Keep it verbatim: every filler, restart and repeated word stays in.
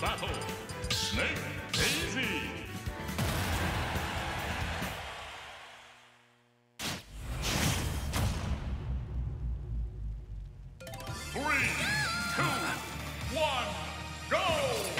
battle, Snake, Daisy. Three, two, one, go!